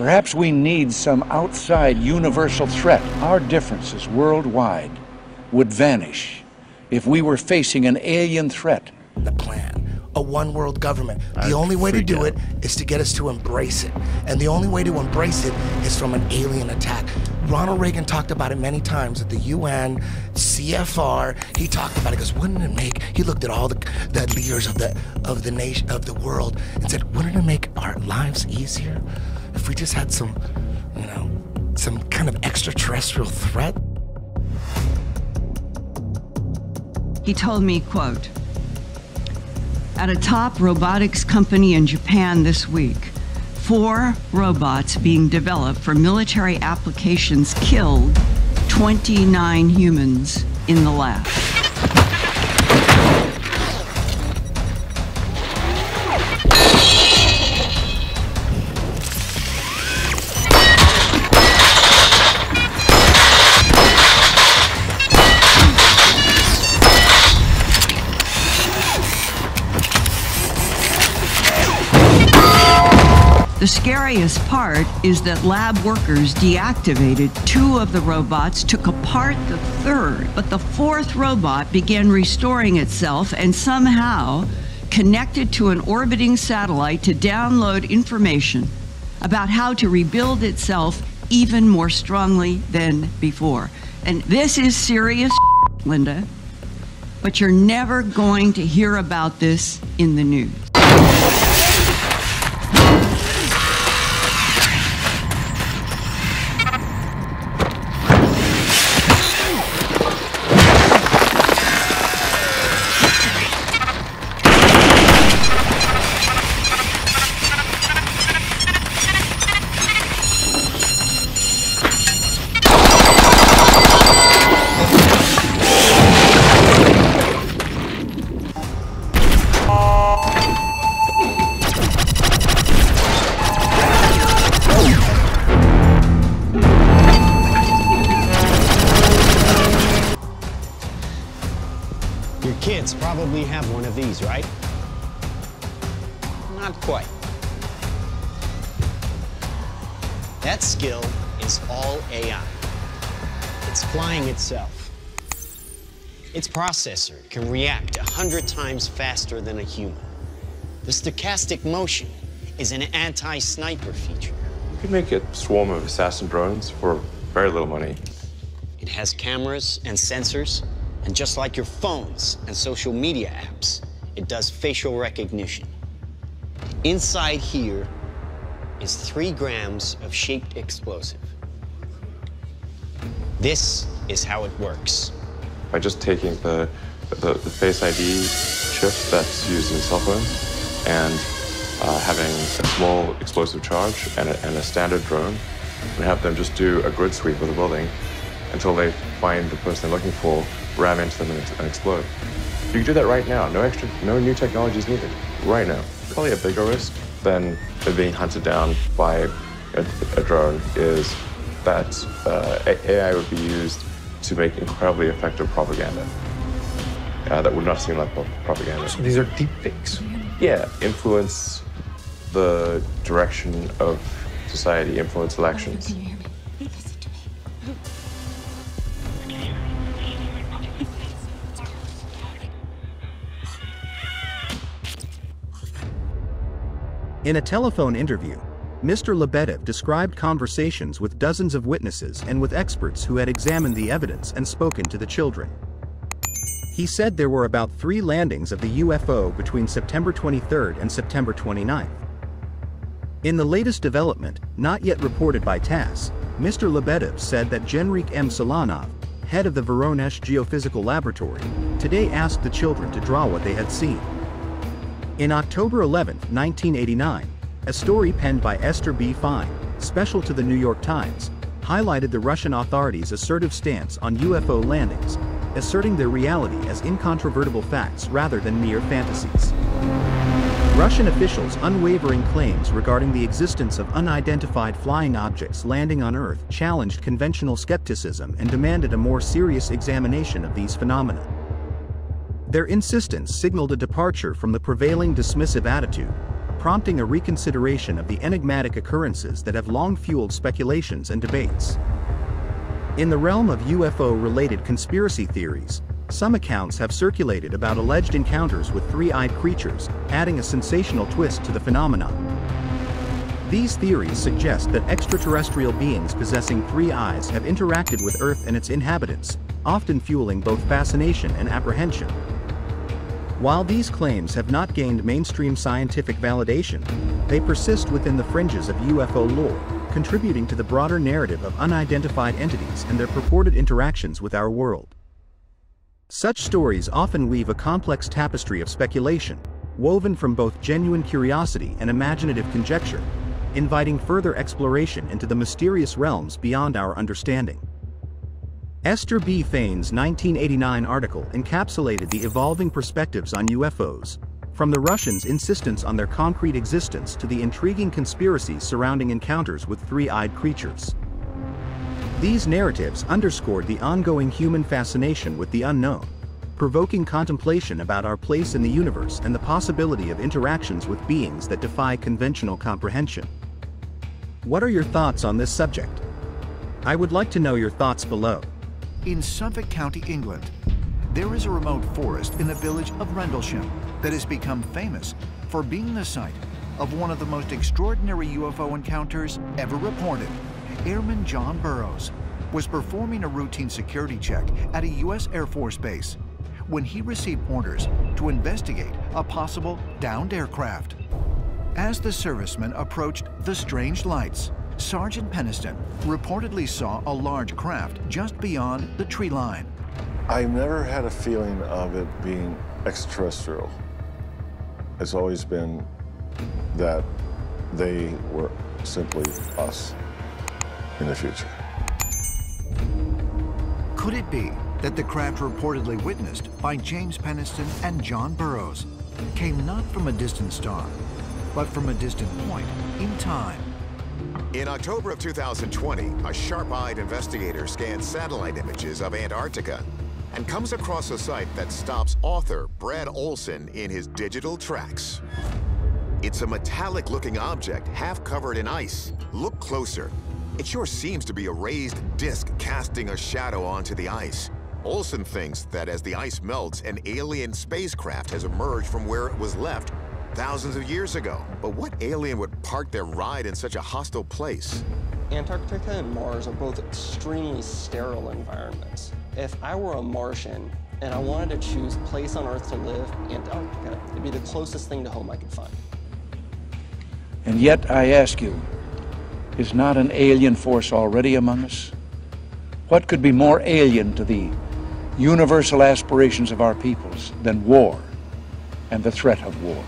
Perhaps we need some outside universal threat. Our differences worldwide would vanish if we were facing an alien threat. The plan, a one-world government. The only way to do it is to get us to embrace it. And the only way to embrace it is from an alien attack. Ronald Reagan talked about it many times at the UN, CFR. He talked about it because wouldn't it make, he looked at all the leaders of the nation, of the world, and said, wouldn't it make our lives easier if we just had some, you know, some kind of extraterrestrial threat? He told me, quote, at a top robotics company in Japan this week, 4 robots being developed for military applications killed 29 humans in the lab. The scariest part is that lab workers deactivated 2 of the robots, took apart the 3rd, but the 4th robot began restoring itself and somehow connected to an orbiting satellite to download information about how to rebuild itself even more strongly than before. And this is serious, Linda, but you're never going to hear about this in the news. Probably have one of these, right? Not quite. That skill is all AI. It's flying itself. Its processor can react 100 times faster than a human. The stochastic motion is an anti-sniper feature. You could make a swarm of assassin drones for very little money. It has cameras and sensors. And just like your phones and social media apps, it does facial recognition. Inside here is 3 grams of shaped explosive. This is how it works. By just taking the Face ID chip that's used in cell phones and having a small explosive charge and a standard drone, and have them just do a grid sweep of the building until they find the person they're looking for, ram into them and explode. You can do that right now. No new technology is needed right now. Probably a bigger risk than being hunted down by a drone is that AI would be used to make incredibly effective propaganda that would not seem like propaganda. So these are deep fakes. Yeah, influence the direction of society, influence elections. In a telephone interview, Mr. Lebedev described conversations with dozens of witnesses and with experts who had examined the evidence and spoken to the children. He said there were about 3 landings of the UFO between September 23rd and September 29th. In the latest development, not yet reported by TASS, Mr. Lebedev said that Jenrik M. Solanov, head of the Voronezh Geophysical Laboratory, today asked the children to draw what they had seen. In October 11, 1989, a story penned by Esther B. Fein, special to The New York Times, highlighted the Russian authorities' assertive stance on UFO landings, asserting their reality as incontrovertible facts rather than mere fantasies. Russian officials' unwavering claims regarding the existence of unidentified flying objects landing on Earth challenged conventional skepticism and demanded a more serious examination of these phenomena. Their insistence signaled a departure from the prevailing dismissive attitude, prompting a reconsideration of the enigmatic occurrences that have long fueled speculations and debates. In the realm of UFO-related conspiracy theories, some accounts have circulated about alleged encounters with three-eyed creatures, adding a sensational twist to the phenomenon. These theories suggest that extraterrestrial beings possessing three eyes have interacted with Earth and its inhabitants, often fueling both fascination and apprehension. While these claims have not gained mainstream scientific validation, they persist within the fringes of UFO lore, contributing to the broader narrative of unidentified entities and their purported interactions with our world. Such stories often weave a complex tapestry of speculation, woven from both genuine curiosity and imaginative conjecture, inviting further exploration into the mysterious realms beyond our understanding. Esther B. Fein's 1989 article encapsulated the evolving perspectives on UFOs, from the Russians' insistence on their concrete existence to the intriguing conspiracies surrounding encounters with three-eyed creatures. These narratives underscored the ongoing human fascination with the unknown, provoking contemplation about our place in the universe and the possibility of interactions with beings that defy conventional comprehension. What are your thoughts on this subject? I would like to know your thoughts below. In Suffolk County, England, there is a remote forest in the village of Rendlesham that has become famous for being the site of one of the most extraordinary UFO encounters ever reported. Airman John Burroughs was performing a routine security check at a U.S. Air Force base when he received orders to investigate a possible downed aircraft. As the serviceman approached the strange lights, Sergeant Peniston reportedly saw a large craft just beyond the tree line. I never had a feeling of it being extraterrestrial. It's always been that they were simply us in the future. Could it be that the craft reportedly witnessed by James Peniston and John Burroughs came not from a distant star, but from a distant point in time? In October of 2020, a sharp-eyed investigator scans satellite images of Antarctica and comes across a site that stops author Brad Olson in his digital tracks. It's a metallic-looking object half covered in ice. Look closer. It sure seems to be a raised disc casting a shadow onto the ice. Olson thinks that as the ice melts, an alien spacecraft has emerged from where it was left thousands of years ago. But what alien would park their ride in such a hostile place? Antarctica and Mars are both extremely sterile environments. If I were a Martian and I wanted to choose a place on Earth to live, Antarctica, it'd be the closest thing to home I could find. And yet I ask you, is not an alien force already among us? What could be more alien to the universal aspirations of our peoples than war and the threat of war?